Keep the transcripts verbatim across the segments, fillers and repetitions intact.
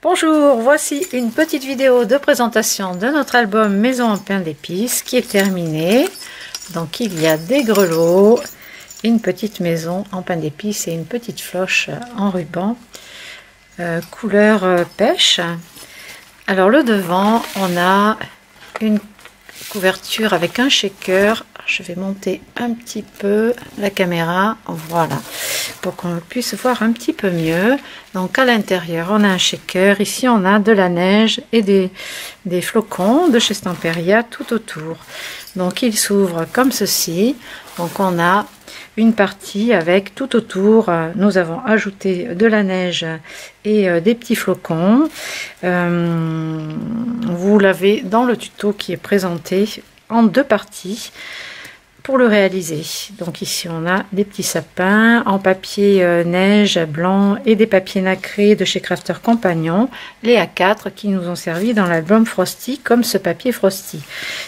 Bonjour, voici une petite vidéo de présentation de notre album Maison en pain d'épices qui est terminé. Donc il y a des grelots, une petite maison en pain d'épices et une petite floche en ruban euh, couleur pêche. Alors le devant, on a une couverture avec un shaker. Je vais monter un petit peu la caméra, voilà, pour qu'on puisse voir un petit peu mieux. Donc à l'intérieur, on a un shaker. Ici, on a de la neige et des, des flocons de chez Stamperia tout autour. Donc il s'ouvre comme ceci. Donc on a une partie avec tout autour, nous avons ajouté de la neige et des petits flocons. Euh, vous l'avez dans le tuto qui est présenté en deux parties. Pour le réaliser, donc ici on a des petits sapins en papier euh, neige blanc et des papiers nacrés de chez Crafter Companion, les A quatre qui nous ont servi dans l'album Frosty, comme ce papier Frosty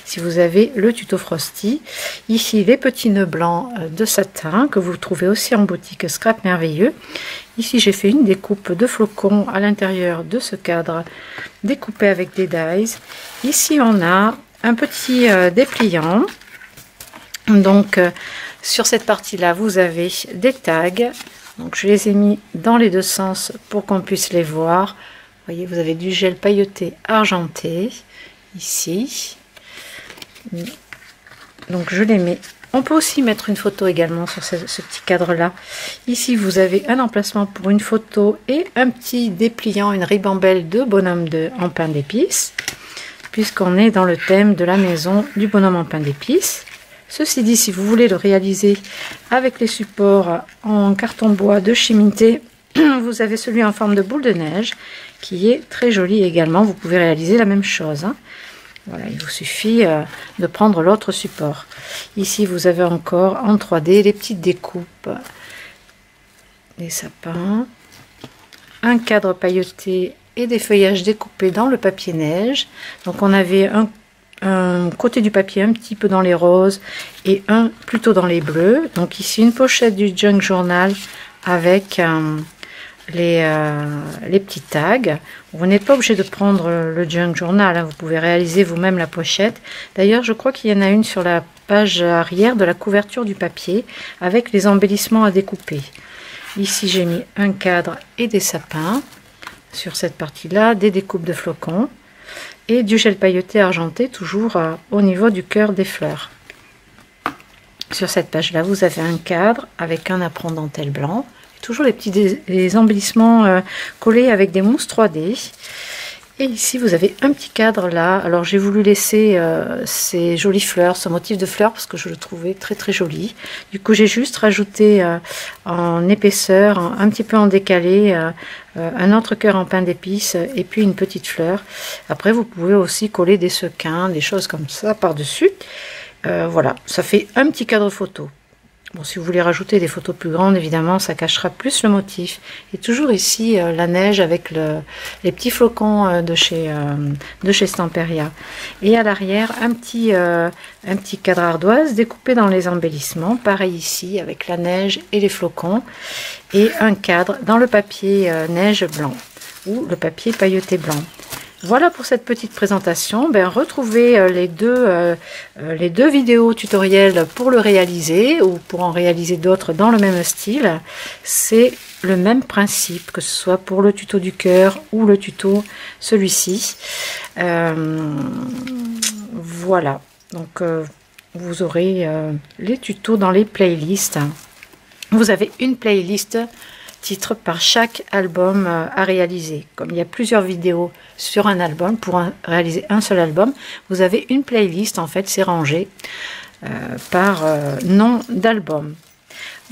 si vous avez le tuto Frosty. Ici les petits nœuds blancs de satin que vous trouvez aussi en boutique Scrap Merveilleux. Ici j'ai fait une découpe de flocons à l'intérieur de ce cadre découpé avec des dies. Ici on a un petit euh, dépliant. Donc euh, sur cette partie là vous avez des tags, donc je les ai mis dans les deux sens pour qu'on puisse les voir. Vous voyez, vous avez du gel pailleté argenté ici, donc je les mets. On peut aussi mettre une photo également sur ce, ce petit cadre là. Ici vous avez un emplacement pour une photo et un petit dépliant, une ribambelle de bonhomme de, en pain d'épices, puisqu'on est dans le thème de la maison du bonhomme en pain d'épices. Ceci dit, si vous voulez le réaliser avec les supports en carton bois de Chiminté, vous avez celui en forme de boule de neige qui est très joli également. Vous pouvez réaliser la même chose. Voilà, il vous suffit de prendre l'autre support. Ici, vous avez encore en trois D les petites découpes, des sapins, un cadre pailleté et des feuillages découpés dans le papier neige. Donc, on avait un un côté du papier un petit peu dans les roses et un plutôt dans les bleus. Donc ici une pochette du junk journal avec euh, les, euh, les petits tags. Vous n'êtes pas obligé de prendre le junk journal, hein. Vous pouvez réaliser vous-même la pochette. D'ailleurs je crois qu'il y en a une sur la page arrière de la couverture du papier avec les embellissements à découper. Ici j'ai mis un cadre et des sapins. Sur cette partie là des découpes de flocons et du gel pailleté argenté toujours euh, au niveau du cœur des fleurs. Sur cette page là vous avez un cadre avec un apron dentelle blanc et toujours les petits des, les embellissements euh, collés avec des mousses trois D. Et ici vous avez un petit cadre là. Alors j'ai voulu laisser euh, ces jolies fleurs, ce motif de fleurs, parce que je le trouvais très très joli. Du coup j'ai juste rajouté euh, en épaisseur, en, un petit peu en décalé, euh, Euh, un autre cœur en pain d'épices et puis une petite fleur. Après vous pouvez aussi coller des sequins, des choses comme ça par dessus. Euh, voilà, ça fait un petit cadre photo. Bon, si vous voulez rajouter des photos plus grandes, évidemment ça cachera plus le motif. Et toujours ici euh, la neige avec le, les petits flocons euh, de chez euh, de chez Stamperia. Et à l'arrière un petit euh, un petit cadre ardoise découpé dans les embellissements, pareil ici avec la neige et les flocons, et un cadre dans le papier euh, neige blanc ou le papier pailleté blanc. Voilà pour cette petite présentation. Ben, retrouvez euh, les, deux, euh, les deux vidéos tutoriels pour le réaliser ou pour en réaliser d'autres dans le même style. C'est le même principe, que ce soit pour le tuto du cœur ou le tuto celui-ci. Euh, voilà, donc euh, vous aurez euh, les tutos dans les playlists. Vous avez une playlist titre par chaque album à réaliser. Comme il y a plusieurs vidéos sur un album, pour un, réaliser un seul album, vous avez une playlist, en fait, c'est rangé euh, par euh, nom d'album.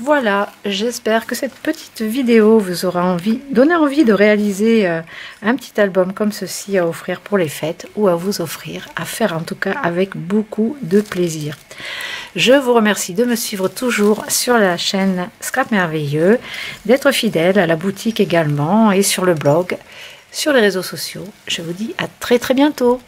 Voilà, j'espère que cette petite vidéo vous aura envie, donné envie de réaliser euh, un petit album comme ceci à offrir pour les fêtes ou à vous offrir, à faire en tout cas avec beaucoup de plaisir. Je vous remercie de me suivre toujours sur la chaîne Scrap Merveilleux, d'être fidèle à la boutique également et sur le blog, sur les réseaux sociaux. Je vous dis à très très bientôt.